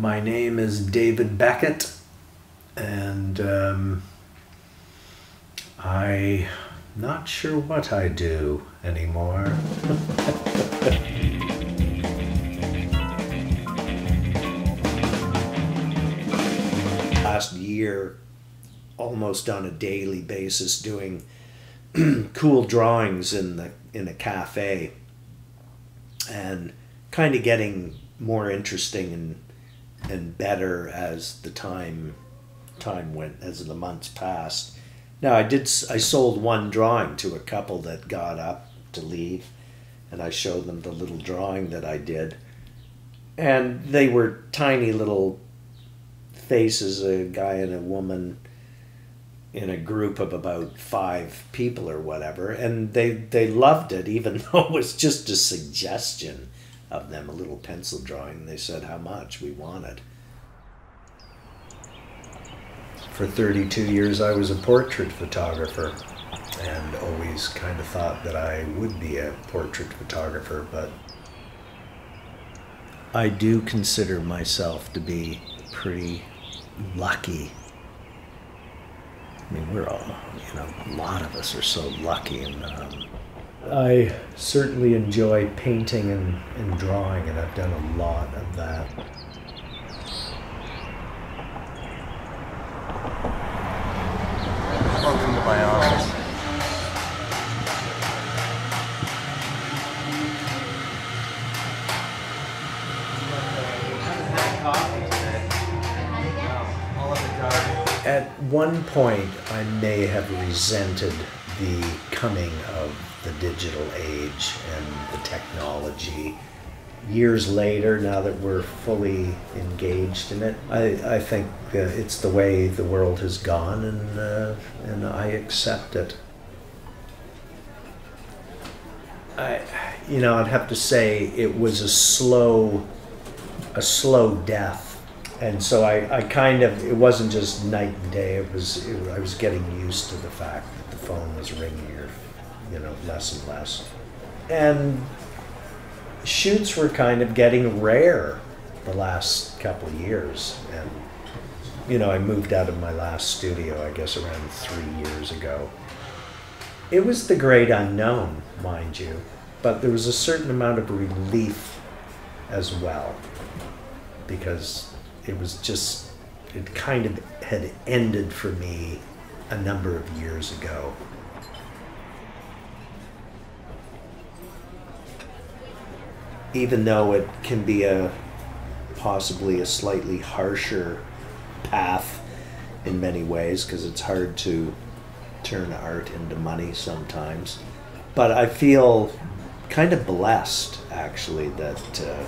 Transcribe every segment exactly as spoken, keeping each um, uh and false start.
My name is David Beckett, and um, I'm not sure what I do anymore. Last year, almost on a daily basis, doing cool drawings in the in a cafe, and kind of getting more interesting and and better as the time time went, as the months passed. Now I did I sold one drawing to a couple that got up to leave, and I showed them the little drawing that I did, and they were tiny little faces, a guy and a woman in a group of about five people or whatever, and they they loved it, even though it was just a suggestion of them, a little pencil drawing. They said how much we wanted. For thirty-two years I was a portrait photographer, and always kind of thought that I would be a portrait photographer, but I do consider myself to be pretty lucky. I mean, we're all, you know, a lot of us are so lucky. And um, I certainly enjoy painting and, and drawing, and I've done a lot of that. Welcome to my office. At one point, I may have resented the coming of the digital age and the technology. Years later, now that we're fully engaged in it, I, I think uh, it's the way the world has gone, and, uh, and I accept it. I, you know, I'd have to say it was a slow, a slow death. And so I, I kind of, it wasn't just night and day, it was, it, I was getting used to the fact that the phone was ringing, or, you know, less and less. And shoots were kind of getting rare the last couple of years. And, you know, I moved out of my last studio, I guess, around three years ago. It was the great unknown, mind you, but there was a certain amount of relief as well, because it was just, it kind of had ended for me a number of years ago. Even though it can be a possibly a slightly harsher path in many ways, because it's hard to turn art into money sometimes, but I feel kind of blessed, actually, that uh,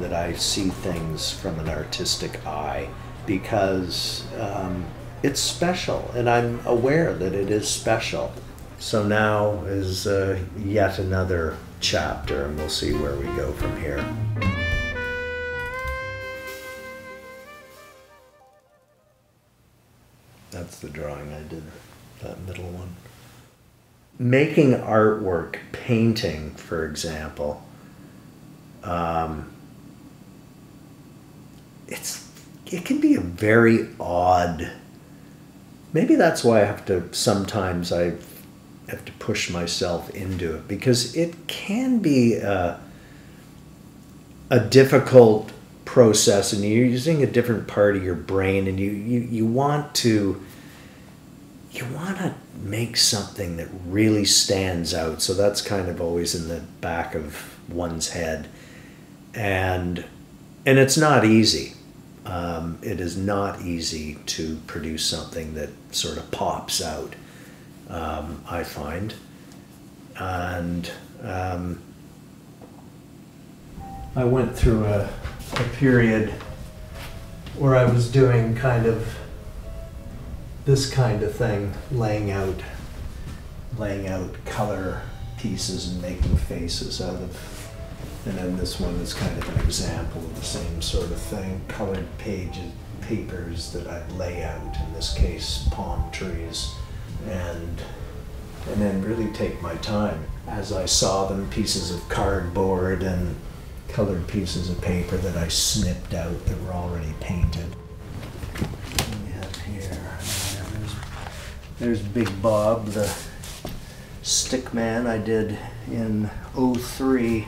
that I see things from an artistic eye, because um, it's special, and I'm aware that it is special. So now is uh, yet another chapter, and we'll see where we go from here. That's the drawing I did, that middle one. Making artwork, painting, for example, um, It's, it can be a very odd, maybe that's why I have to, sometimes I have to push myself into it, because it can be a, a difficult process, and you're using a different part of your brain, and you, you, you want to, you want to make something that really stands out. So that's kind of always in the back of one's head. And And it's not easy. Um, it is not easy to produce something that sort of pops out, um, I find. And um, I went through a, a period where I was doing kind of this kind of thing, laying out, laying out color pieces and making faces out of. And then this one is kind of an example of the same sort of thing. Colored pages, papers that I'd lay out, in this case, palm trees. And, and then really take my time. As I saw them, pieces of cardboard and colored pieces of paper that I snipped out that were already painted. We have here, there's, there's Big Bob, the stick man I did in oh three.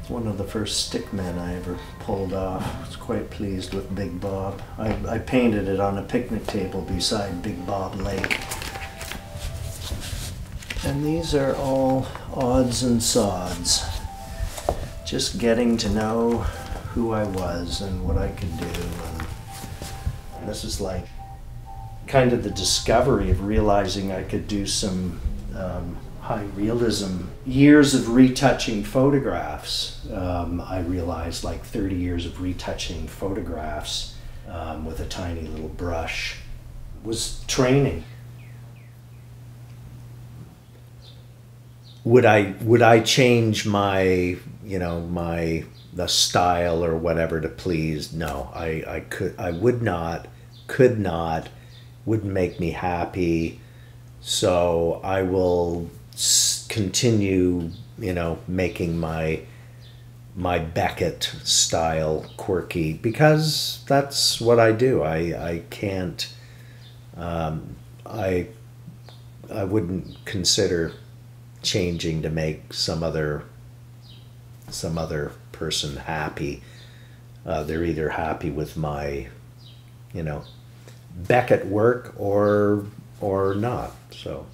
It's one of the first stick men I ever pulled off. I was quite pleased with Big Bob. I, I painted it on a picnic table beside Big Bob Lake. And these are all odds and sods. Just getting to know who I was and what I could do. And this is like kind of the discovery of realizing I could do some um, high realism. Years of retouching photographs. Um, I realized like thirty years of retouching photographs um, with a tiny little brush was training. Would I would I change my you know my the style or whatever to please? No, I, I could I would not, could not, wouldn't make me happy. So I will continue you know making my my Beckett style quirky because that's what I do. I I can't um, I I wouldn't consider changing to make some other some other person happy. Uh, they're either happy with my you know Beckett work or or not. So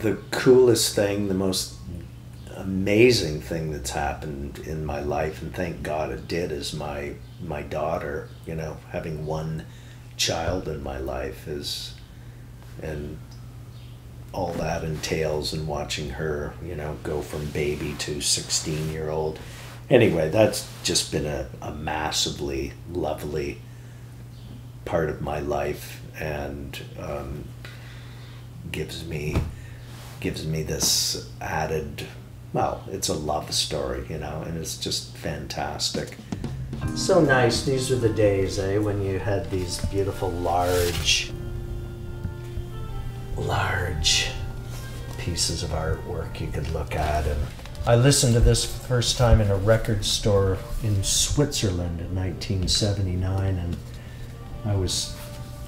the coolest thing, the most amazing thing that's happened in my life, and thank God it did, is my my daughter, you know having one child in my life is and all that entails, and watching her, you know, go from baby to sixteen year old. Anyway, that's just been a, a massively lovely part of my life, and um, gives me gives me this added, well, it's a love story, you know, and it's just fantastic. So nice. These are the days, eh, when you had these beautiful large large pieces of artwork you could look at. And I listened to this first time in a record store in Switzerland in nineteen seventy-nine, and I was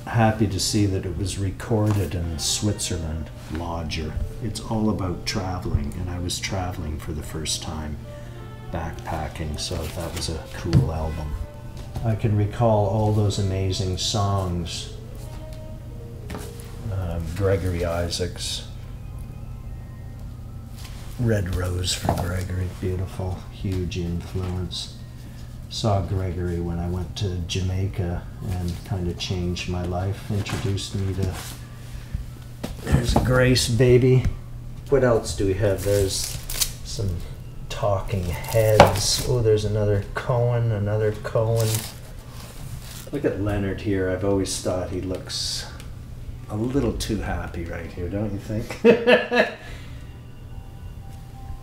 happy to see that it was recorded in Switzerland, Lodger. It's all about traveling, and I was traveling for the first time, backpacking, so that was a cool album. I can recall all those amazing songs. Um, Gregory Isaacs, Red Rose for Gregory, beautiful, huge influence. Saw Gregory when I went to Jamaica and kind of changed my life, introduced me to, there's Grace Baby. What else do we have? There's some Talking Heads. Oh, there's another Cohen, another Cohen. Look at Leonard here. I've always thought he looks a little too happy right here, don't you think? I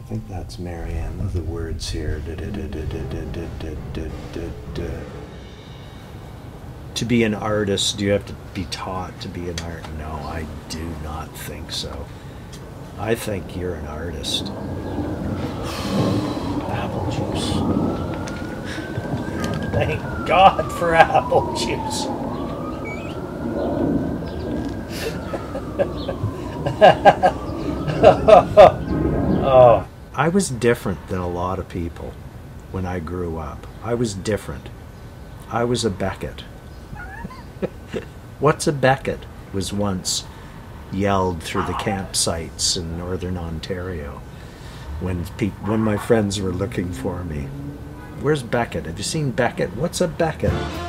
think that's Marianne of the words here. To be an artist, do you have to be taught to be an artist? No, I do not think so. I think you're an artist. Apple juice. Thank God for apple juice. Oh. I was different than a lot of people when I grew up. I was different. I was a Beckett. What's a Beckett? Was once yelled through the campsites in northern Ontario when pe when my friends were looking for me. Where's Beckett? Have you seen Beckett? What's a Beckett?